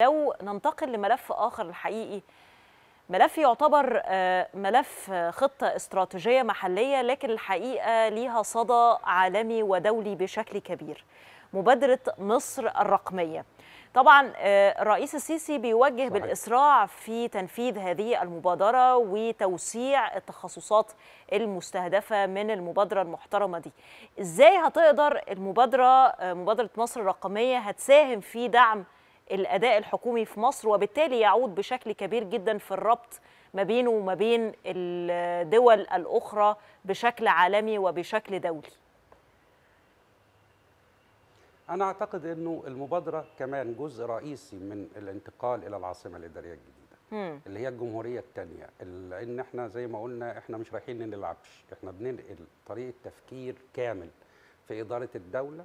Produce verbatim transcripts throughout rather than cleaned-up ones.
لو ننتقل لملف آخر الحقيقي، ملف يعتبر ملف خطة استراتيجية محلية لكن الحقيقة ليها صدى عالمي ودولي بشكل كبير، مبادرة مصر الرقمية. طبعا الرئيس السيسي بيوجه بالإسراع في تنفيذ هذه المبادرة وتوسيع التخصصات المستهدفة من المبادرة المحترمة دي. إزاي هتقدر المبادرة مبادرة مصر الرقمية هتساهم في دعم الأداء الحكومي في مصر وبالتالي يعود بشكل كبير جدا في الربط ما بينه وما بين الدول الأخرى بشكل عالمي وبشكل دولي؟ أنا أعتقد أنه المبادرة كمان جزء رئيسي من الانتقال إلى العاصمة الإدارية الجديدة م. اللي هي الجمهورية الثانية، لأن احنا زي ما قلنا احنا مش رايحين نلعبش، احنا بننقل طريقة تفكير كامل في إدارة الدولة،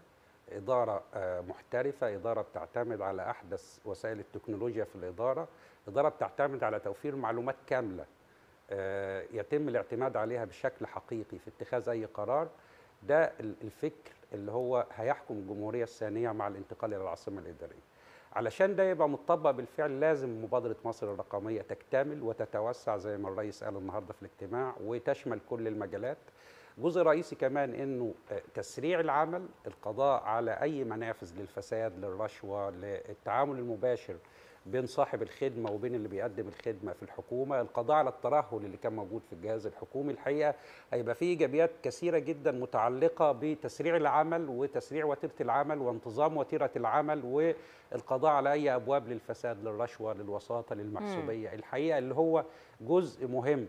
إدارة محترفة، إدارة بتعتمد على أحدث وسائل التكنولوجيا في الإدارة، إدارة بتعتمد على توفير معلومات كاملة يتم الاعتماد عليها بشكل حقيقي في اتخاذ أي قرار. ده الفكر اللي هو هيحكم الجمهورية الثانية مع الانتقال إلى العاصمة الإدارية. علشان ده يبقى متطبق بالفعل لازم مبادرة مصر الرقمية تكتمل وتتوسع زي ما الرئيس قال النهاردة في الاجتماع وتشمل كل المجالات. جزء رئيسي كمان انه تسريع العمل، القضاء على اي منافذ للفساد، للرشوه، للتعامل المباشر بين صاحب الخدمه وبين اللي بيقدم الخدمه في الحكومه، القضاء على الترهل اللي كان موجود في الجهاز الحكومي. الحقيقه هيبقى فيه ايجابيات كثيره جدا متعلقه بتسريع العمل وتسريع وتيره العمل وانتظام وتيره العمل والقضاء على اي ابواب للفساد، للرشوه، للوساطه، للمحسوبيه. الحقيقه اللي هو جزء مهم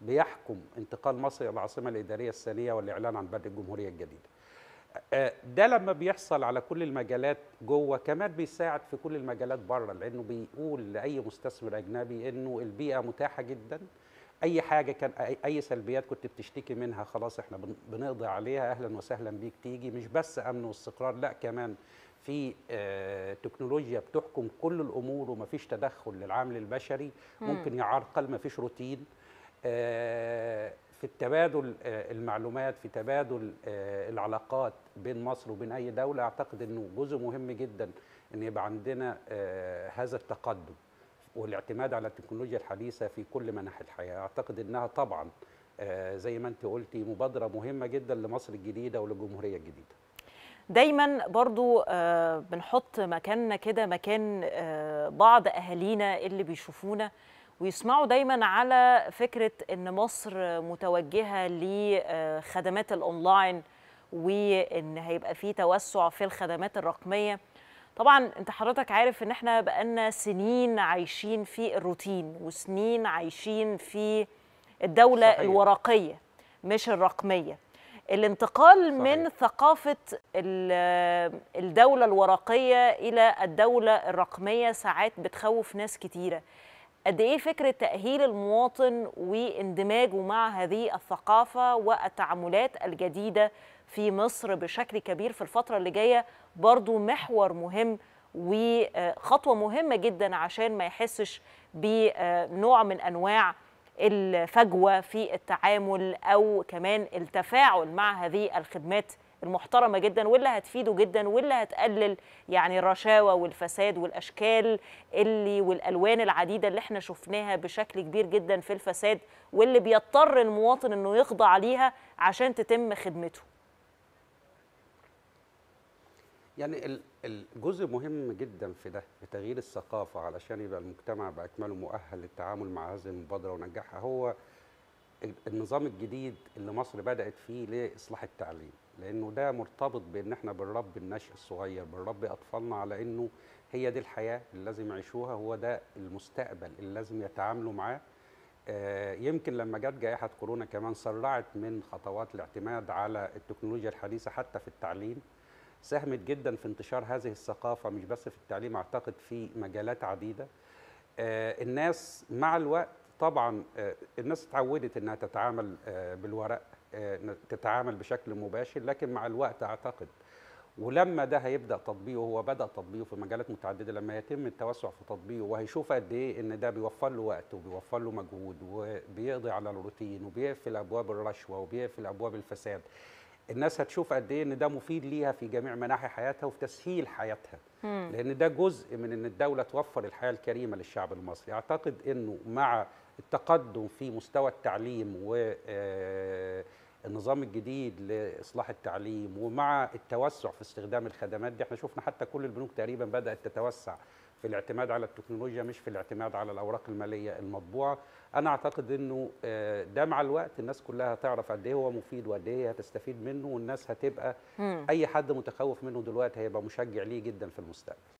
بيحكم انتقال مصر إلى العاصمة الإدارية الثانية والإعلان عن بدء الجمهورية الجديدة. ده لما بيحصل على كل المجالات جوه كمان بيساعد في كل المجالات بره، لأنه بيقول لأي مستثمر أجنبي إنه البيئة متاحة جدا، أي حاجة كان أي سلبيات كنت بتشتكي منها خلاص إحنا بنقضي عليها، أهلا وسهلا بيك تيجي. مش بس أمن واستقرار، لأ كمان في تكنولوجيا بتحكم كل الأمور ومفيش تدخل للعامل البشري ممكن يعرقل، مفيش روتين في التبادل المعلومات، في تبادل العلاقات بين مصر وبين أي دولة. أعتقد أنه جزء مهم جدا أن يبقى عندنا هذا التقدم والاعتماد على التكنولوجيا الحديثة في كل مناحي الحياة. أعتقد أنها طبعا زي ما أنت قلتي مبادرة مهمة جدا لمصر الجديدة وللجمهورية الجديدة. دايما برضو بنحط مكاننا كده مكان بعض أهالينا اللي بيشوفونا ويسمعوا دايما على فكرة ان مصر متوجهة لخدمات الاونلاين وان هيبقى في توسع في الخدمات الرقمية. طبعا انت حضرتك عارف ان احنا بقالنا سنين عايشين في الروتين وسنين عايشين في الدولة صحيح. الورقية مش الرقمية. الانتقال صحيح. من ثقافة الدولة الورقية الى الدولة الرقمية ساعات بتخوف ناس كتيرة. قد ايه فكره تاهيل المواطن واندماجه مع هذه الثقافه والتعاملات الجديده في مصر بشكل كبير في الفتره اللي جايه برضو محور مهم وخطوه مهمه جدا عشان ما يحسش بنوع من انواع الفجوه في التعامل او كمان التفاعل مع هذه الخدمات المحترمة جدا واللي هتفيده جدا واللي هتقلل يعني الرشاوى والفساد والأشكال اللي والألوان العديدة اللي احنا شفناها بشكل كبير جدا في الفساد واللي بيضطر المواطن انه يخضع عليها عشان تتم خدمته. يعني الجزء مهم جدا في ده في تغيير الثقافة علشان يبقى المجتمع بأكمله مؤهل للتعامل مع هذه المبادرة ونجاحها هو النظام الجديد اللي مصر بدأت فيه لإصلاح التعليم، لأنه ده مرتبط بأن احنا بنربي النشء الصغير، بنربي أطفالنا على أنه هي دي الحياة اللي لازم يعيشوها، هو ده المستقبل اللي لازم يتعاملوا معاه. آه يمكن لما جت جائحة كورونا كمان سرعت من خطوات الاعتماد على التكنولوجيا الحديثة حتى في التعليم، ساهمت جدا في انتشار هذه الثقافة مش بس في التعليم، أعتقد في مجالات عديدة. آه الناس مع الوقت طبعا الناس اتعودت انها تتعامل بالورق، تتعامل بشكل مباشر، لكن مع الوقت اعتقد ولما ده هيبدا تطبيقه، هو بدا تطبيقه في مجالات متعدده، لما يتم التوسع في تطبيقه وهيشوف قد ايه ان ده بيوفر له وقت وبيوفر له مجهود وبيقضي على الروتين وبيقفل ابواب الرشوه وبيقفل ابواب الفساد. الناس هتشوف قد ايه ان ده مفيد ليها في جميع مناحي حياتها وفي تسهيل حياتها، لان ده جزء من ان الدوله توفر الحياه الكريمه للشعب المصري. اعتقد انه مع التقدم في مستوى التعليم والنظام الجديد لاصلاح التعليم ومع التوسع في استخدام الخدمات دي، احنا شفنا حتى كل البنوك تقريبا بدات تتوسع في الاعتماد على التكنولوجيا مش في الاعتماد على الأوراق المالية المطبوعة. أنا أعتقد أنه ده مع الوقت الناس كلها هتعرف قد إيه هو مفيد وقد إيه هتستفيد منه، والناس هتبقى أي حد متخوف منه دلوقتي هيبقى مشجع ليه جدا في المستقبل.